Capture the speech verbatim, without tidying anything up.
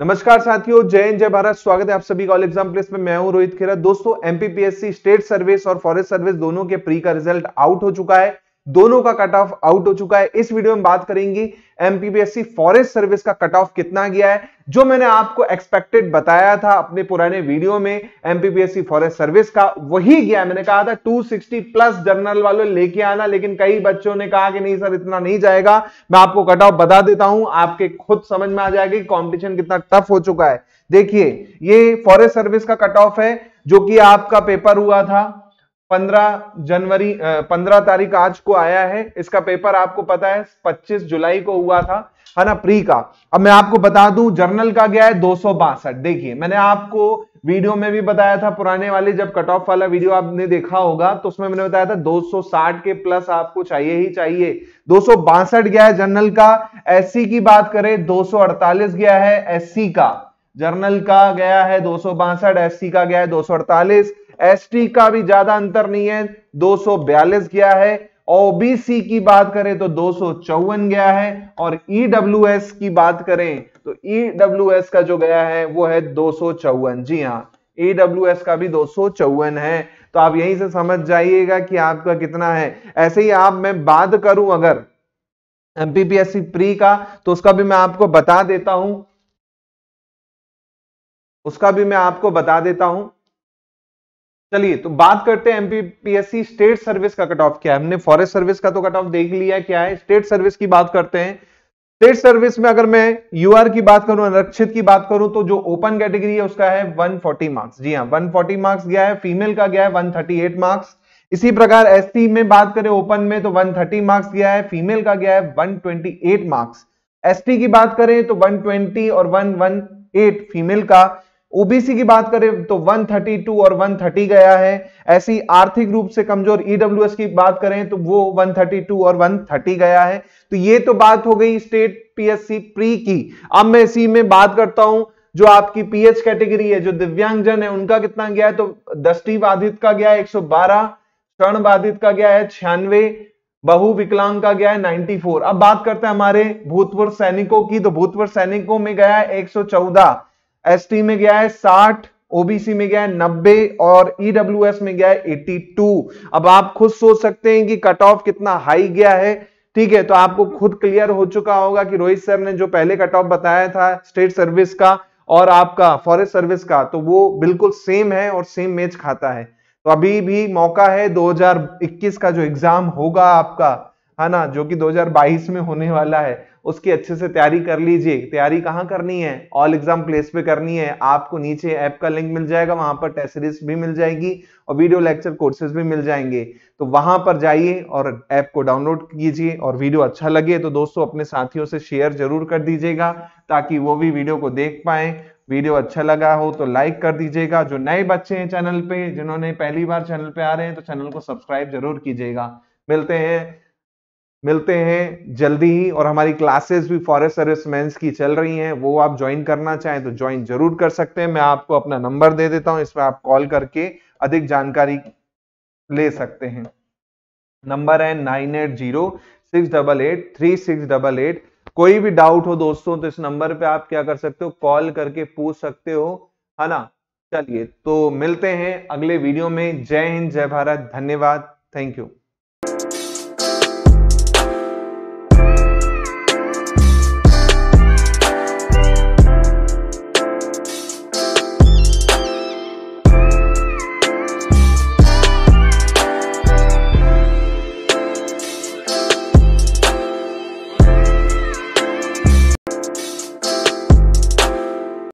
नमस्कार साथियों, जय हिंद, जय भारत। स्वागत है आप सभी का ऑल एग्जाम प्लेस में। मैं हूं रोहित खेरा। दोस्तों, एमपीपीएससी स्टेट सर्विस और फॉरेस्ट सर्विस दोनों के प्री का रिजल्ट आउट हो चुका है, दोनों का कट ऑफ आउट हो चुका है। इस वीडियो में बात करेंगे एमपीपीएससी फॉरेस्ट सर्विस का कट ऑफ कितना गया है। जो मैंने आपको एक्सपेक्टेड बताया था अपने पुराने वीडियो में एमपीपीएससी फॉरेस्ट सर्विस का, वही गया। मैंने कहा था दो सौ साठ प्लस जनरल वालों लेके आना, लेकिन कई बच्चों ने कहा कि नहीं सर इतना नहीं जाएगा। मैं आपको कट ऑफ बता देता हूं, आपके खुद समझ में आ जाएगी कॉम्पिटिशन कितना टफ हो चुका है। देखिए, ये फॉरेस्ट सर्विस का कट ऑफ है जो कि आपका पेपर हुआ था पंद्रह जनवरी, पंद्रह तारीख आज को आया है। इसका पेपर आपको पता है पच्चीस जुलाई को हुआ था, है ना, प्री का। अब मैं आपको बता दूं जर्नल का गया है दो सौ बासठ। देखिए, मैंने आपको वीडियो में भी बताया था, पुराने वाले जब कट ऑफ वाला वीडियो आपने देखा होगा तो उसमें मैंने बताया था दो सौ साठ के प्लस आपको चाहिए ही चाहिए। दो सौ बासठ गया है जनरल का। एससी की बात करें दो सौ अड़तालीस गया है एससी का। जर्नल का गया है दो सौ बासठ, एससी का गया है दो सौ अड़तालीस। एसटी का भी ज्यादा अंतर नहीं है, दो सौ बयालीस गया है। ओबीसी की बात करें तो दो सौ चौवन गया है, और ईडब्ल्यूएस की बात करें तो ईडब्ल्यूएस का जो गया है वो है दो सौ चौवन। जी हाँ, ईडब्ल्यूएस का भी दो सौ चौवन है। तो आप यहीं से समझ जाइएगा कि आपका कितना है। ऐसे ही आप मैं बात करूं अगर एमपीपीएससी प्री का, तो उसका भी मैं आपको बता देता हूं उसका भी मैं आपको बता देता हूं चलिए, तो बात करते हैं एमपीपीएससी स्टेट सर्विस का कट ऑफ क्या है। हमने फॉरेस्ट सर्विस का तो कट ऑफ देख लिया क्या है, स्टेट सर्विस की बात करते हैं। स्टेट सर्विस में अगर मैं यूआर की बात करूं, आरक्षित की बात करूं, तो जो ओपन कैटेगरी है उसका है एक सौ चालीस मार्क्स। जी हाँ, एक सौ चालीस मार्क्स गया है। फीमेल का गया है एक सौ अड़तीस मार्क्स। इसी प्रकार एसटी में बात करें ओपन में तो एक सौ तीस मार्क्स गया है। फीमेल का गया है एक सौ अट्ठाईस मार्क्स। एसटी की बात करें तो एक सौ बीस और एक सौ अठारह फीमेल का। ओबीसी की बात करें तो एक सौ बत्तीस और एक सौ तीस गया है। ऐसी आर्थिक रूप से कमजोर ईडब्ल्यूएस की बात करें तो वो एक सौ बत्तीस और एक सौ तीस गया है। तो ये तो बात हो गई स्टेट पीएससी प्री की। अब मैं इसी में बात करता हूं जो आपकी पीएच कैटेगरी है, जो दिव्यांगजन है, उनका कितना गया है। तो दृष्टि बाधित का गया है एक सौ बारह, श्रवण बाधित का गया है छियानवे, बहु विकलांग का गया है नाइन्टी फोर। अब बात करते हैं हमारे भूतपूर्व सैनिकों की, तो भूतपूर्व सैनिकों में गया है एक सौ चौदह, एसटी में गया है साठ, ओबीसी में गया है नब्बे और ईडब्ल्यूएस में गया है बयासी। अब आप खुद सोच सकते हैं कि कट ऑफ कितना हाई गया है। ठीक है, तो आपको खुद क्लियर हो चुका होगा कि रोहित सर ने जो पहले कट ऑफ बताया था स्टेट सर्विस का और आपका फॉरेस्ट सर्विस का, तो वो बिल्कुल सेम है और सेम मैच खाता है। तो अभी भी मौका है, दो हजार इक्कीस का जो एग्जाम होगा आपका, है ना, जो कि दो हजार बाईस में होने वाला है, उसकी अच्छे से तैयारी कर लीजिए। तैयारी कहाँ करनी है? ऑल एग्जाम प्लेस पे करनी है। आपको नीचे ऐप का लिंक मिल जाएगा, वहां पर टेस्ट सीरीज भी मिल जाएगी और वीडियो लेक्चर कोर्सेज भी मिल जाएंगे। तो वहां पर जाइए और ऐप को डाउनलोड कीजिए, और वीडियो अच्छा लगे तो दोस्तों अपने साथियों से शेयर जरूर कर दीजिएगा ताकि वो भी वीडियो को देख पाए। वीडियो अच्छा लगा हो तो लाइक कर दीजिएगा। जो नए बच्चे हैं चैनल पे, जिन्होंने पहली बार चैनल पे आ रहे हैं, तो चैनल को सब्सक्राइब जरूर कीजिएगा। मिलते हैं मिलते हैं जल्दी ही, और हमारी क्लासेस भी फॉरेस्ट सर्विस मेंस की चल रही हैं, वो आप ज्वाइन करना चाहें तो ज्वाइन जरूर कर सकते हैं। मैं आपको अपना नंबर दे देता हूं, इसमें आप कॉल करके अधिक जानकारी ले सकते हैं। नंबर है nine eight zero six double eight three six double eight. कोई भी डाउट हो दोस्तों तो इस नंबर पे आप क्या कर सकते हो, कॉल करके पूछ सकते हो, है ना। चलिए, तो मिलते हैं अगले वीडियो में। जय हिंद, जय भारत, धन्यवाद, थैंक यू।